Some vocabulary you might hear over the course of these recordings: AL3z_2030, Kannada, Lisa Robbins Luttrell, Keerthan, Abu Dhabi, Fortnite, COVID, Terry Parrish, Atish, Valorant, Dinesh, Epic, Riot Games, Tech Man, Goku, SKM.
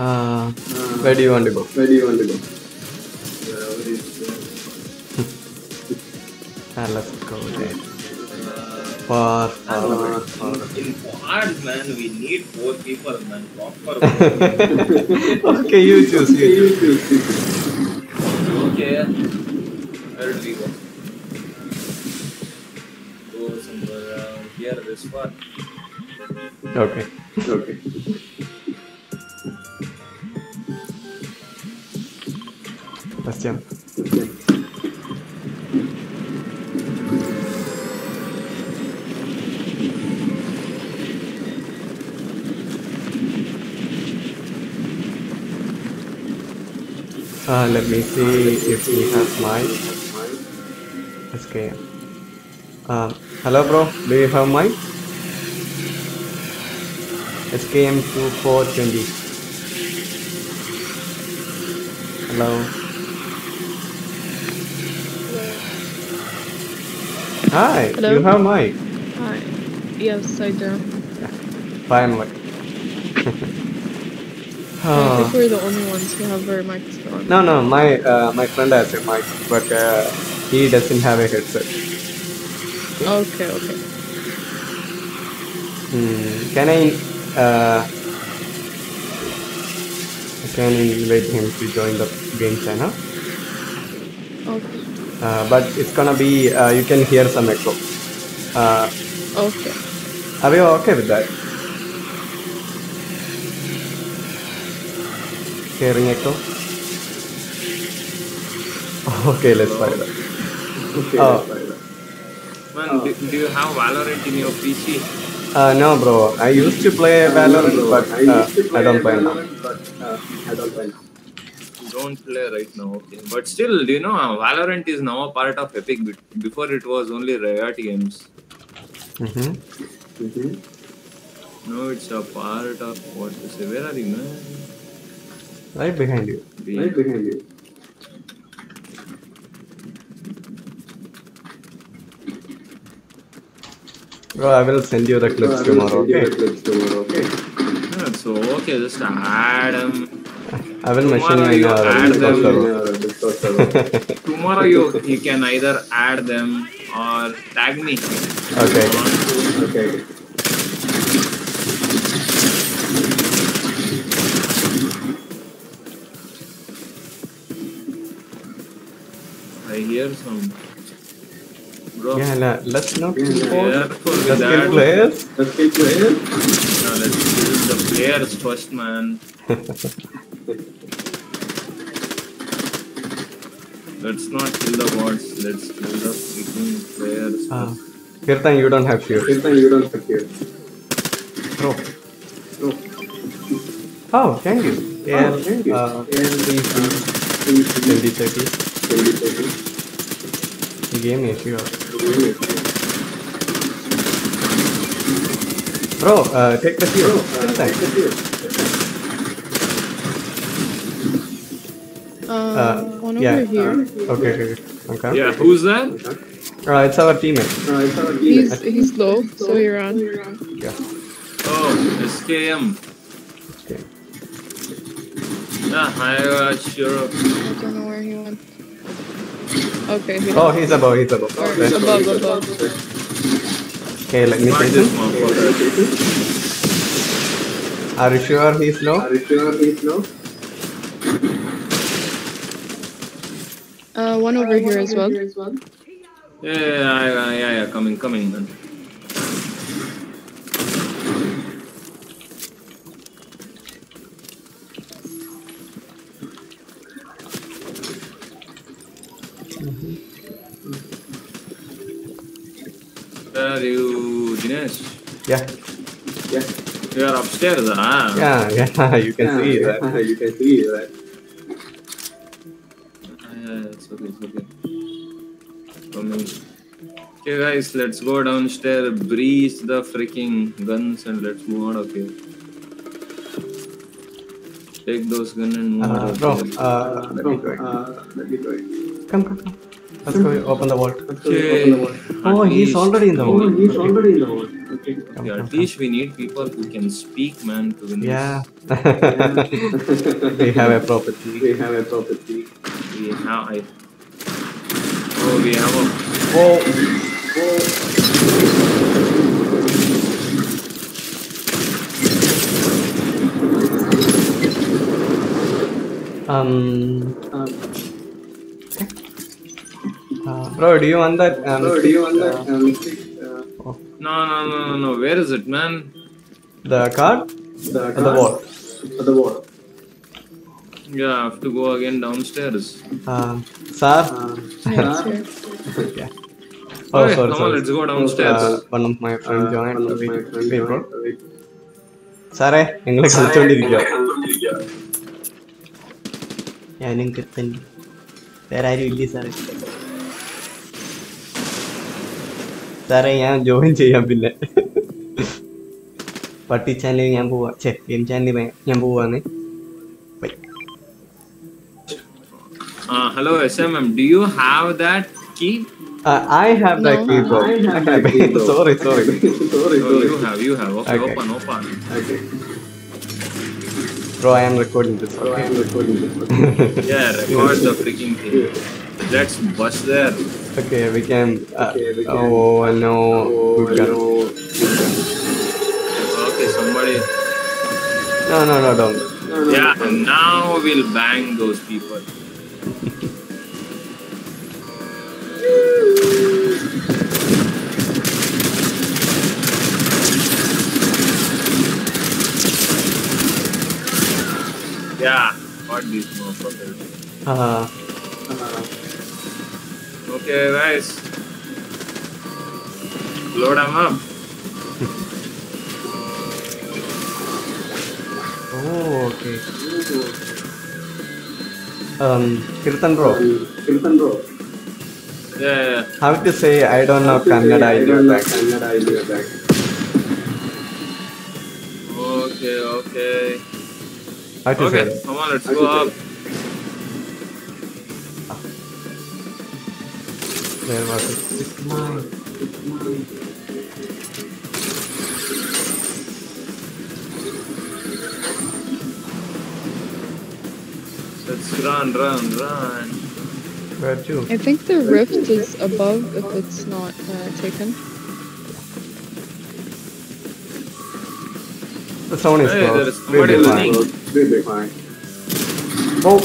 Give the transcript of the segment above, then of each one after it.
Where do you want to go? Wherever is there. Let's go there. Far. In quads, man, we need 4 people, man. Okay, you choose. Okay. Where do we go? Go somewhere around here, this one. Okay. Let's jump. Let me see if he has mine. SKM. Hello, bro. Do you have mine? SKM 2420. Hello. Hi. Hello? You have mic. Hi. Yes, I do. Buy mic. I think we're the only ones who have our mics on. No, my friend has a mic, but he doesn't have a headset. Okay. Can I invite him to join the game channel? Okay. But it's gonna be, you can hear some echo. Okay. Are you okay with that? Hearing echo? Okay, let's try that. Man, do you have Valorant in your PC? No, bro. I used to play Valorant, but I don't play now. Don't play right now, okay. But still, do you know, Valorant is now a part of Epic. Before it was only Riot Games. No, it's a part of what to say. Where are you, man? Right behind you. Bro, I will send you the clips tomorrow. Okay. Yeah, so okay, just add them. I will mention them. Tomorrow you can either add them or tag me. Okay. I hear some. Bro. Yeah, let's not kill players. Let's kill players. No, let's kill the players first, man. Let's not kill the bots. Let's kill the freaking players. Keerthan, you don't have shield. No. Oh, thank you. Yeah. LD30. You gave me a shield. Bro, take the shield. One over here. Okay. Yeah, who's that? It's our teammate. He's low, so he ran. Yeah. Oh, SKM. Okay. Yeah, I'm sure. I don't know where he went. Okay. He's above. Above. Okay, let me take this. Are you sure he's low? One over here as well. Yeah. Coming. Then. Where are you, Dinesh? Yeah. You are upstairs, huh? Yeah. You can see that. Okay. Okay, guys, let's go downstairs, breeze the freaking guns, and let's move out of here. Take those guns and move out of here. Let me go. Come. Let's go open the vault. Okay. Oh, he's already in the vault. Okay, Atish, we need people who can speak, man, to win this. Yeah. We have a property. We have a... Oh, we have a... Oh! Oh! Bro, do you want that? No. Where is it, man? The card? The wall. Yeah, I have to go again downstairs. Sir? Yeah. Okay. Oh, okay, sorry, come on, let's go downstairs. One of my friends joined. Sir, English is Keerthan. Where are you, sir? Sir, I'm going to join. Party channel, I'm going to game channel. I'm going to hello, SMM. Do you have that key? I have that key, bro. Sorry. Oh, you have. Okay. Open. Okay. Bro, I am recording this. Yeah, record the freaking thing. Let's bust there. Okay, we can. Oh, no. Okay, somebody. No, don't. Yeah, now we'll bang those people. Yeah, got these motherfuckers. Okay, guys. Load them up. Oh, okay. Keerthan bro. Yeah. How to say I don't know Kannada? I don't know Kannada. Okay. How to say? Come on, let's go up. Where was it? It's mine. Let's run. Where to? I think the rift is above if it's not taken. The sound is close. There is somebody listening. Oh!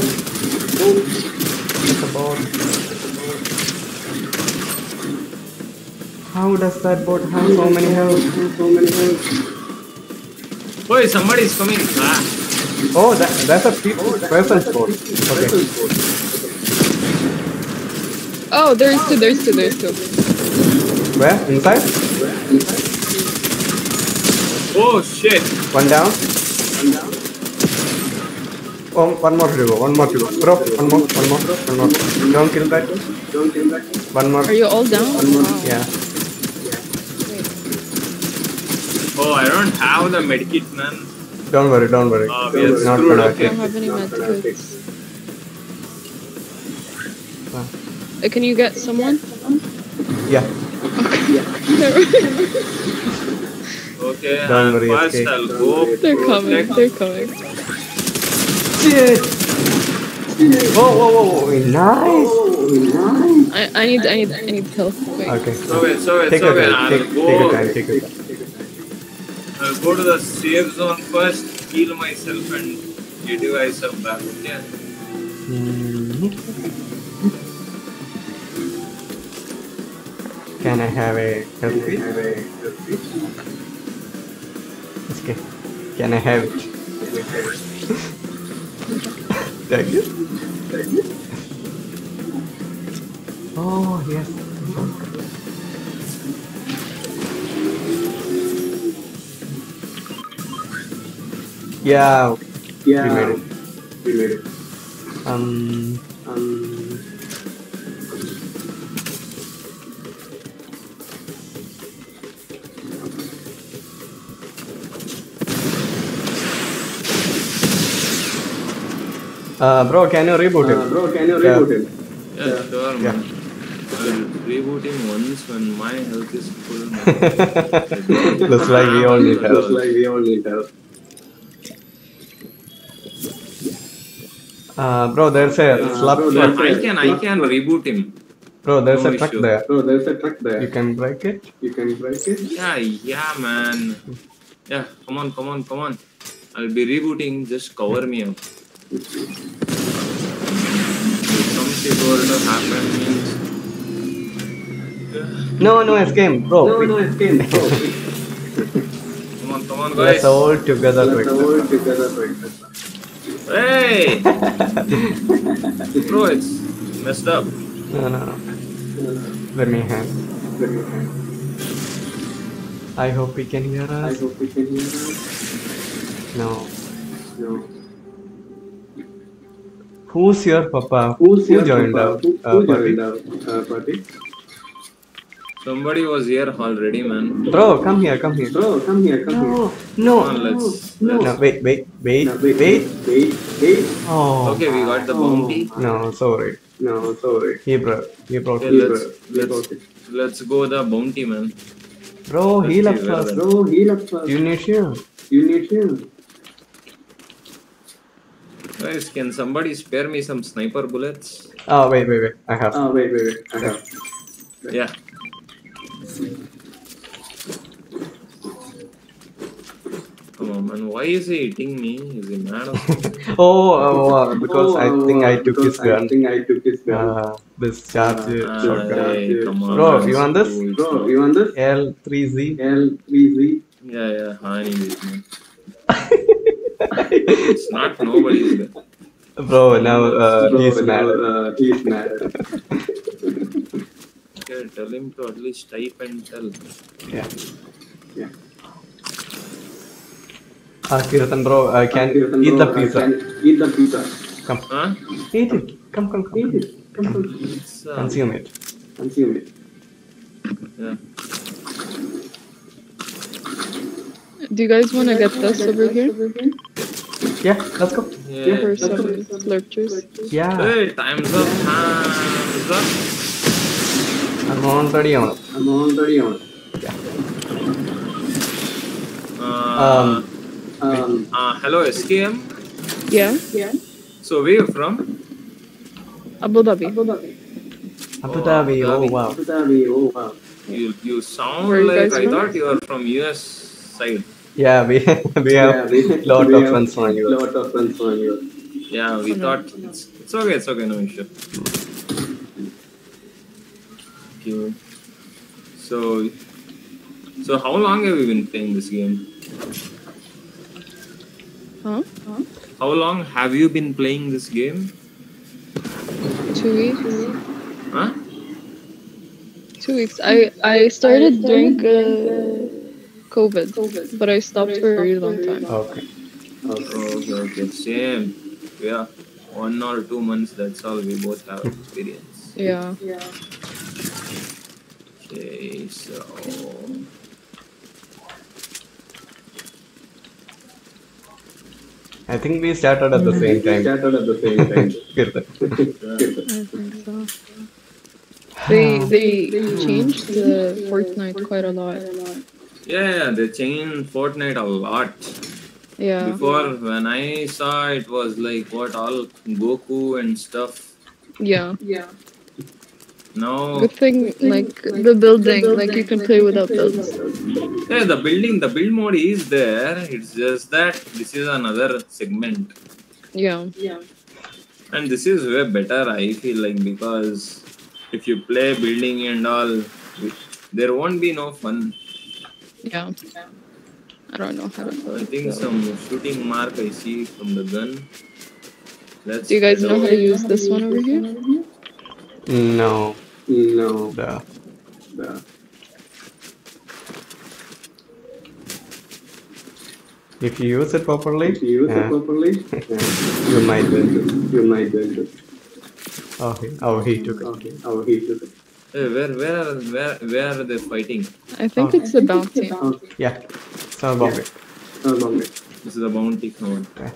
How does that boat have so many health? Boy, somebody is coming. Oh, that's a person's boat. Okay. Oh, there's two. Where? Inside? Oh, shit. One down. Oh, one more to go. Bro, one more. Don't kill that. One more. Are you all down? One more. Wow. Yeah. Oh, I don't have the medkit, man. Don't worry. It's not gonna happen. I don't have any medkits. Can you get someone? Yeah. Okay. Don't worry. First, okay. I'll go. They're coming. Whoa! Nice. I need help. Okay. So wait. Take your time. I'll go to the safe zone first, heal myself, and you guys are back again. Can I have a help? Okay. Can I have it? Thank you. Oh, yes. Yeah. We made it. Bro, can you reboot it? Yeah, sure. rebooting once when my health is full. Looks like we all need help. Bro, there's a slab. I can reboot him. Bro, there's no a truck there. You can break it. Yeah, man. Yeah, come on. I'll be rebooting. Just cover me up. No, SKM, bro. Come on, guys. Let's all together break this. Hey! Bro, it's messed up. No. Let me hand. I hope he can hear us. No. Who's your papa? Who joined our party? Somebody was here already, man. Bro, come here. No. Come on, let's. No, wait. Oh. Okay, we got the bounty. No, sorry. He brought it. Let's go the bounty, man. Bro, he left us. You need shield. Guys, can somebody spare me some sniper bullets? Oh, wait. I have. Yeah. Come on, man. Why is he hitting me? Is he mad or something? Because I think I took his gun. This charger. Bro, you want this? L3Z? L3Z? Yeah. I need it, man. It's not nobody's gun. Bro, now he's mad. Okay, tell him to at least type and tell. Yeah. Keerthan bro, I can eat the pizza. Come. Huh? Eat it. Come. Eat it. Come. Consume it. Yeah. Do you guys want to get this over here? Yeah, let's go. Yeah. For some lurchers. Yeah. Hey, time's up. I'm on 30 on. Yeah. Hello, SKM. Yeah. So where are you from? Abu Dhabi. Oh wow. You sound like I thought you were from US side. Yeah, we have lot of friends from US. Yeah, we thought it's okay, no issue. Thank you. So how long have you been playing this game? Huh? How long have you been playing this game? 2 weeks. Huh? 2 weeks. I started during COVID, but I stopped for a really long time. Okay. Same. Yeah. 1 or 2 months. That's all we both have experience. Yeah. Okay. So. I think we started at the same time. I think so. They changed the Fortnite quite a lot. Yeah, they changed Fortnite a lot. Yeah. Before, when I saw it was like what all Goku and stuff. Yeah. No. Good thing, like the building, like you can play without builds. Yeah, the build mode is there. It's just that this is another segment. Yeah. And this is way better, I feel like, because if you play building and all, there won't be no fun. Yeah. I don't know how to play. I think some shooting mark I see from the gun. Do you guys know how to use this one over here? No. Duh. If you use it properly, you might win. Oh, he took it. Hey, where are they fighting? I think it's the bounty. Yeah, it's a bounty. This is a bounty count. Okay.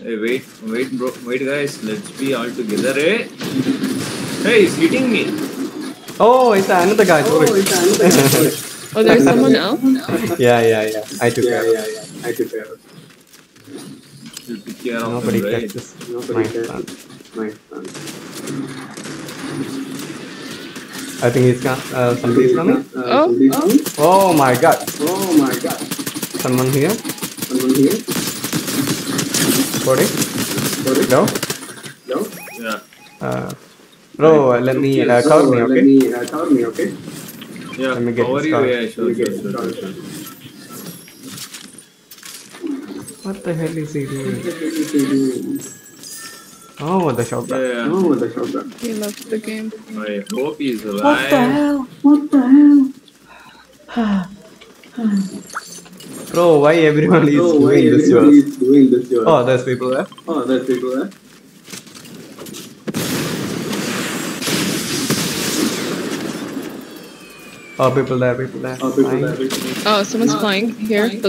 Hey, wait, bro, wait, guys. Let's be all together, eh? Hey, he's hitting me. Oh, it's another guy. Oh, there's someone else? Yeah. I took care of it. Nobody catches. Nobody catches. I think he's gone. Somebody's coming. Oh my god. Someone here. Body? No? Yeah. Bro, let me cover me, okay? Yeah, let me get this cover. Yeah, sure. What the hell is he doing? Oh, the shotgun. Yeah. He left the game. I hope he's alive. What the hell? Bro, why everyone is doing this to us? Oh, there's people there. Oh, people there. Oh, someone's flying here. Okay,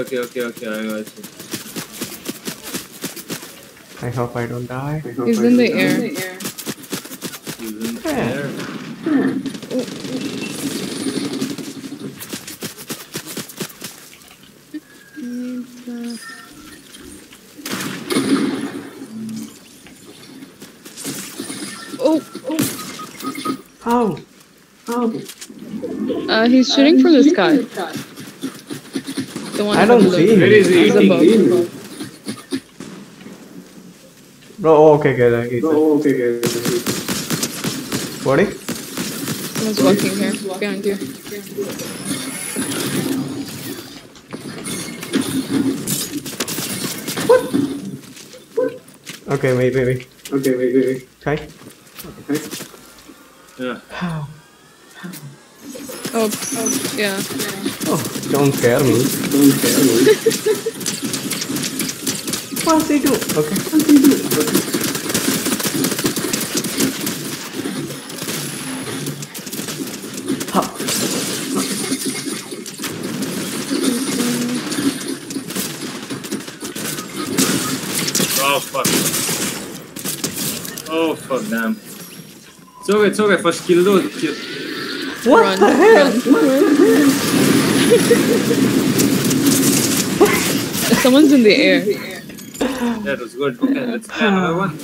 I got you. I hope I don't die. He's in the air. He's shooting from the sky. I don't see him. Where is he? Bro, okay. What? Someone's walking here. Behind you. What? Okay, wait. Okay. Yeah. How? Oh, yeah. Oh, don't scare me. What's he do? Okay. Oh, fuck, damn. It's okay, first kill those. What the hell? Someone's in the air. That was good. Okay, let's try another one.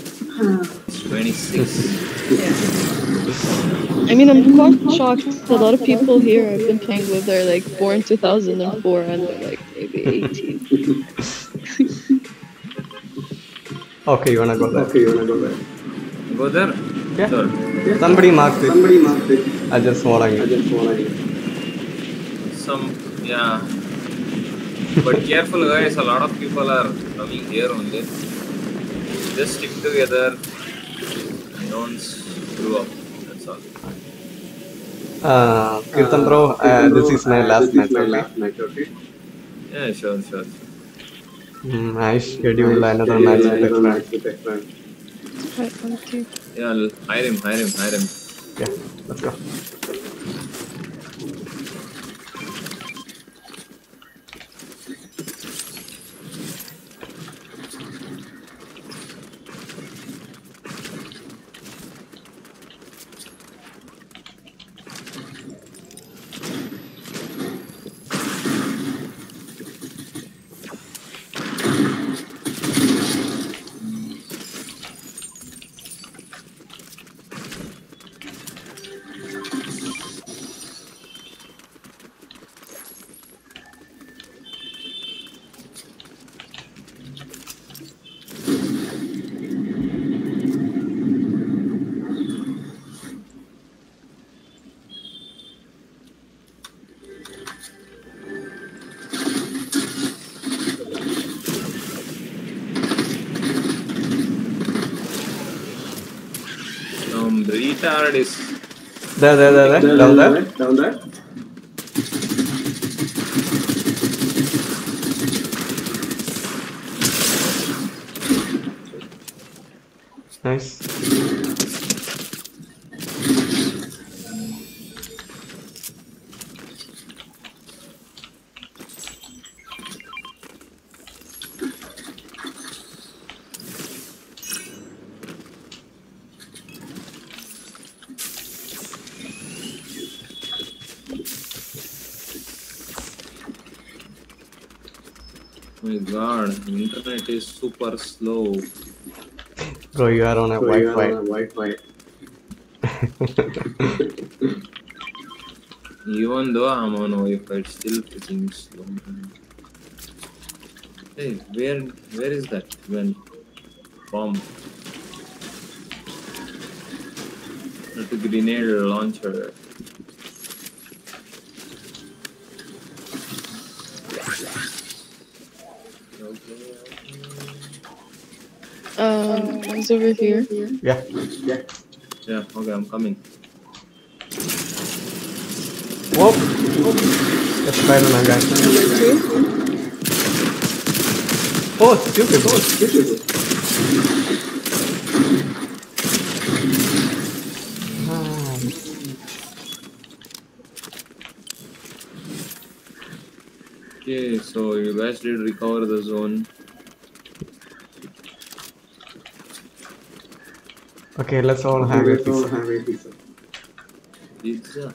26. Yeah. I mean, I'm quite shocked. A lot of people here I've been playing with are like born in 2004 and they're like maybe 18. Okay, you wanna go there? Go there? Yeah. Sure. Somebody marked it. I just wanna get it. But careful guys, a lot of people are coming here only. Just stick together and don't screw up. That's all. Keerthan bro, this is my last match. Okay? Yeah, sure. I schedule another match with Tech Man. Yeah, hire him. Yeah, let's go. There. Down there. Nice. my god, internet is super slow. Bro, you are on a Wi-Fi. Even though I'm on Wi-Fi, it's still freaking slow. Hey, where is that when bomb? The grenade launcher. It's over here. Yeah. Okay, I'm coming. Whoop! That's Spider-Man, guys. Oh, stupid. Okay, so you guys did recover the zone. Okay, let's all have a pizza. Pizza?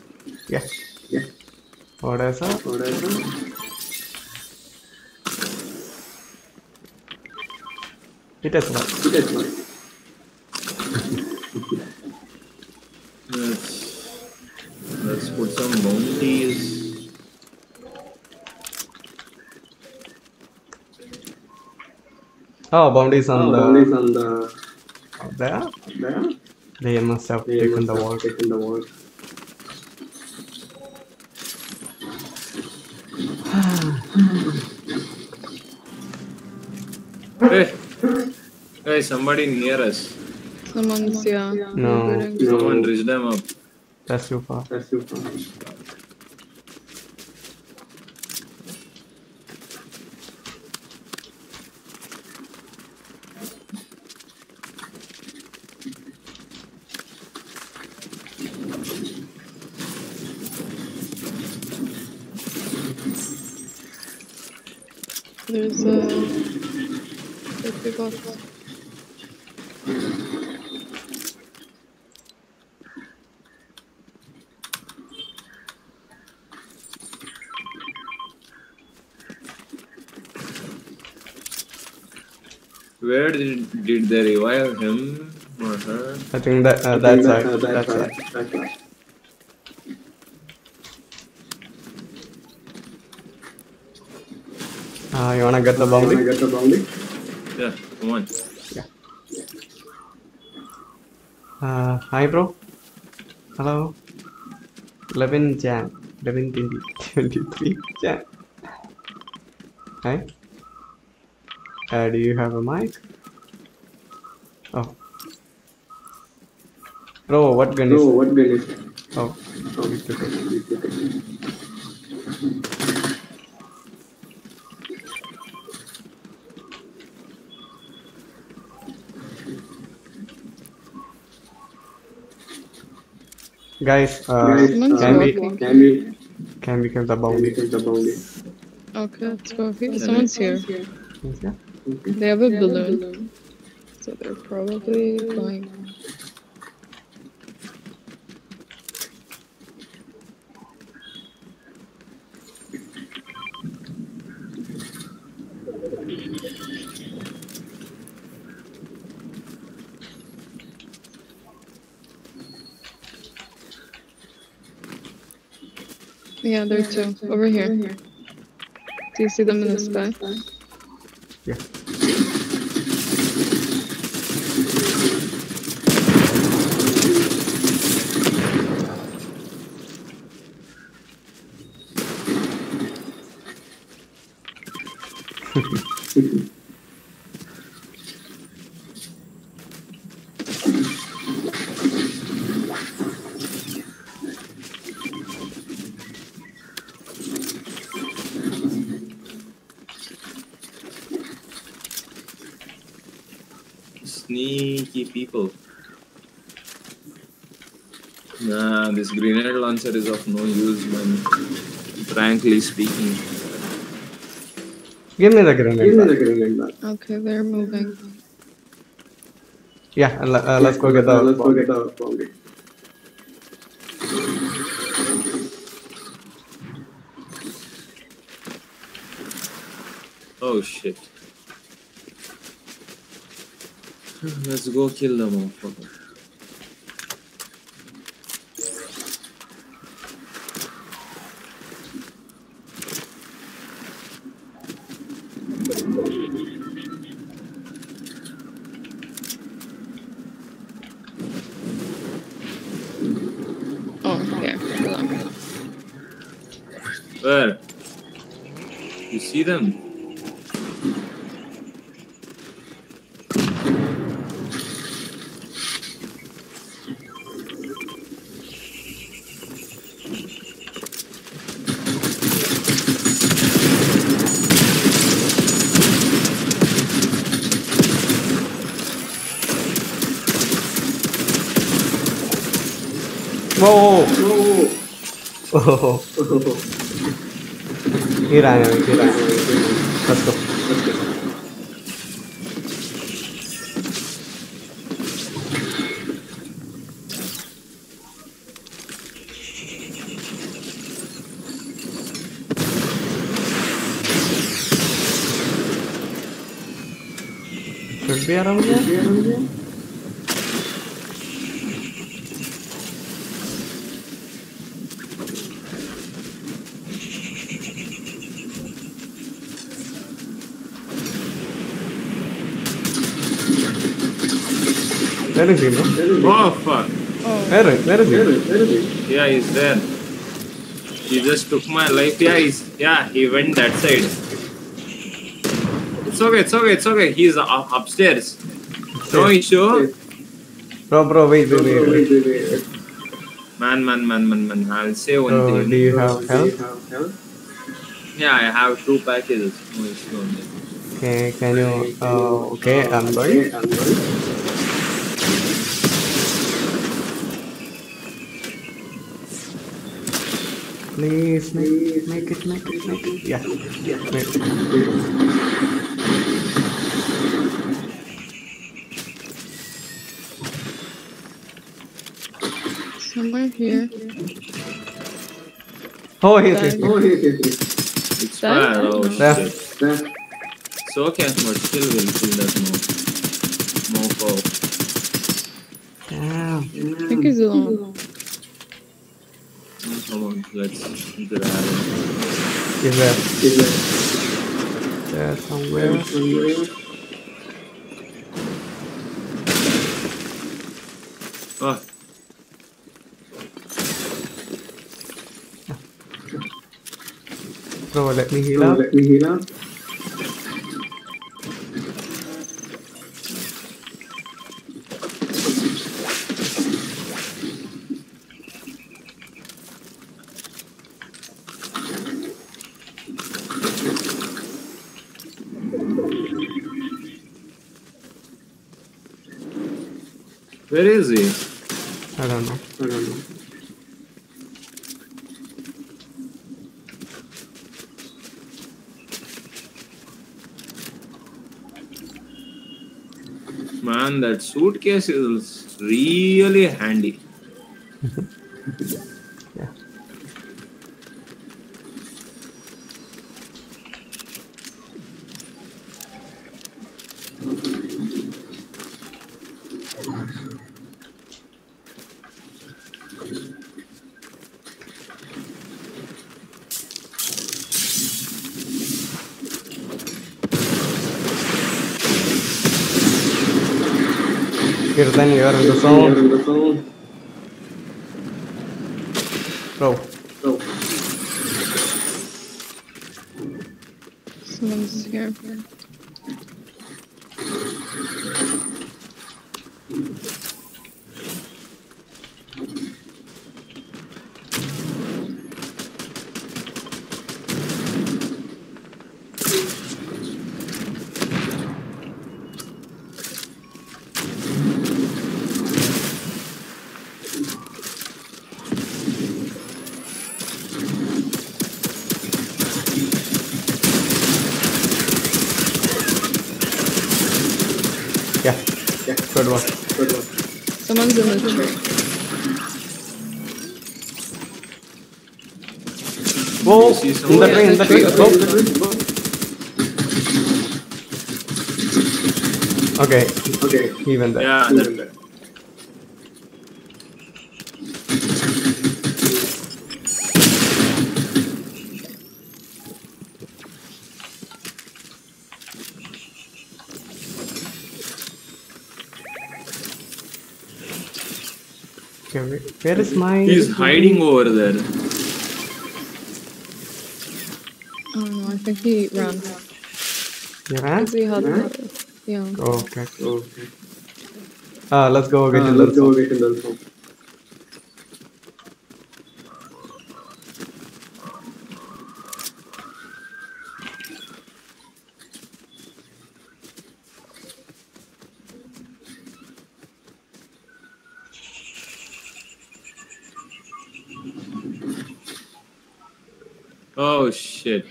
Yes. Yeah. Order, sir. It is not. Let's put some bounties. Oh, boundaries on the... Up there? They must have taken the wall. Hey! Hey, somebody near us. Someone's here. Yeah. No. Someone reach them up. That's too far. There's a... Where did they revive him or her? I think that that's right. You wanna get the boundary? Yeah, come on. Yeah. Hi bro. Hello. 11/23 Jan. Hi. Do you have a mic? Oh. Bro, what gun is it? Oh. Guys, can we kill the bounty? Okay, let's go. Someone's here. They have a balloon, so they're probably flying. Yeah, there are two. Over here. Do you see them in the sky? Yeah. Sneaky people. Nah, this grenade launcher is of no use, man. Frankly speaking. Give me the grenade. Okay, they're moving. Yeah, let's go get the bomb. Oh shit. Let's go kill them all. Where? You see them? Oh. Here I am, here I am. Let's go. Let's go. Should be around here? Where is he, no? Oh fuck! Where is he? Yeah, he's there. He just took my life. Yeah, he went that side. It's okay. He's upstairs. No issue. Bro, wait. Man. I'll say one thing. Do you have help? Yeah, I have 2 packages. No issue. Okay, can you? Okay, I'm going. Please, make it. Yeah. Somewhere here. Oh, here. It's fire. Oh, shit. So, okay, but still will kill that mofo. Damn. I think he's alone. Come on, let's get out of here. Is there somewhere? Oh. Bro, let me heal up. Where is he? I don't know. Man, that suitcase is really handy. Yeah. Keerthan, you are in the zone. Bro. Someone's here. Good one. Someone's in the tree. Whoa! In the tree. Okay. Okay. He went there. Yeah, he went there. Where is my... He's hiding over there. Oh no, I think he ran. You ran? Yeah. Okay. Okay. Let's go get in the phone. Oh shit.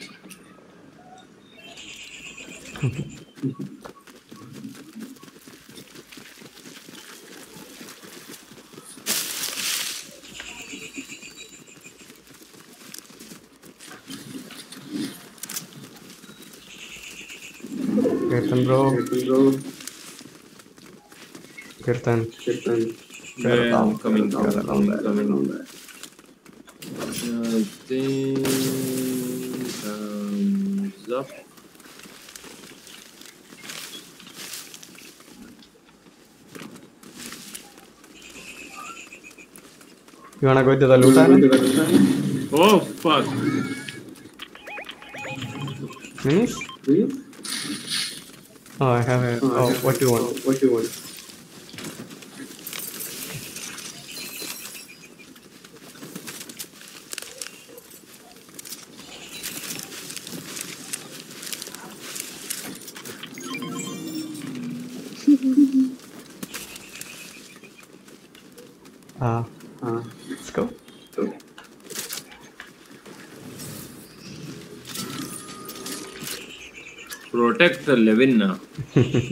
Keerthan bro. Keerthan. Yeah, I'm coming down. Coming on there. I think up. You wanna go to the loot island? Oh fuck! Finish? Please? Oh, I have a. Oh, what do you want? What do you want? Let's go. Okay. Protect the Levinna.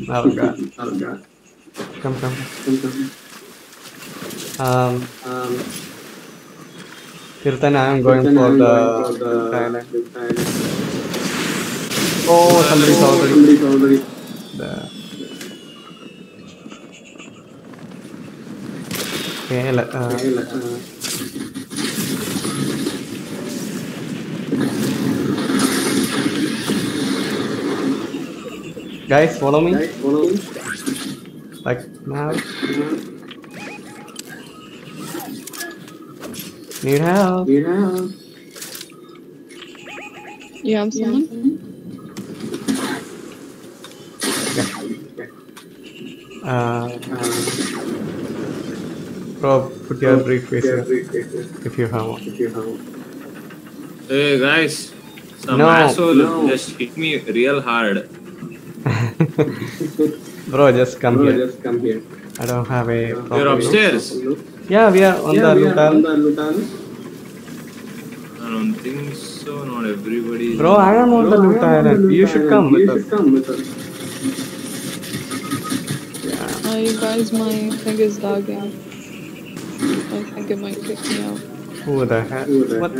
Oh god. Oh god. Come. Keerthan, I am going for the oh, somebody's already. Okay, guys, follow me. Like now. Need help. Yeah, I'm someone. Yeah. Bro, put your briefcase if you have one. Hey guys, some asshole just hit me real hard. Bro, just come here. I don't have a problem. You're upstairs? Yeah, we are on the loot island. I don't think so, not everybody... Bro, I am on the loot island. You should come with us. Oh, you guys, my thing is dog out. I think it might kick me out. Who the heck? What?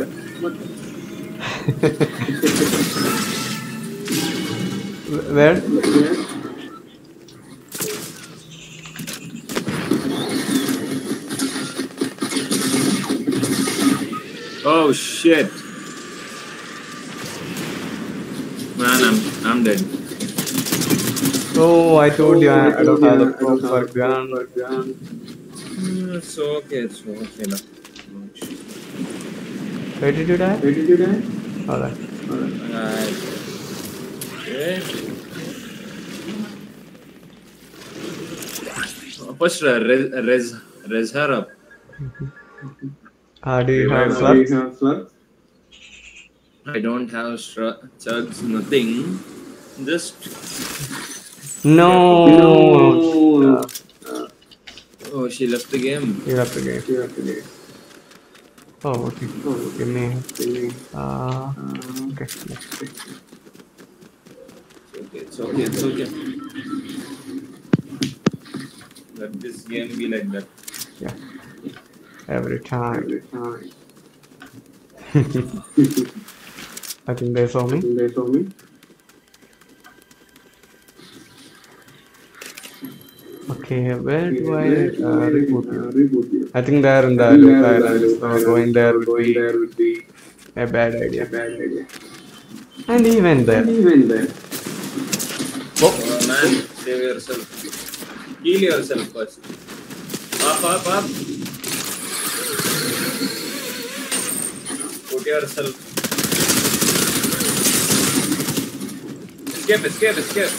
Where? Oh shit! Man, I'm dead. Oh, I told you I don't have the proper gun. It's okay. Where did you die? Alright. Okay. First, res her up. Do you have slugs? I don't have slugs, nothing. Just... No. Oh, she left the game. You left the game. Oh, okay. Give me. Okay. It's okay. Let this game be like that. Yeah. Every time. I think they saw me. Okay, where do I reboot you? I think there in the loop island, so going there would be a bad idea. And even there. Oh, man, save yourself. Heal yourself first. Up. Put yourself. Escape.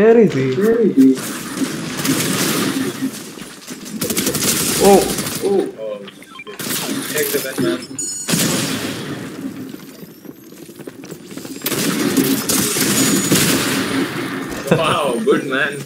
Where is he? Oh. Take the bed, man. Wow, good man.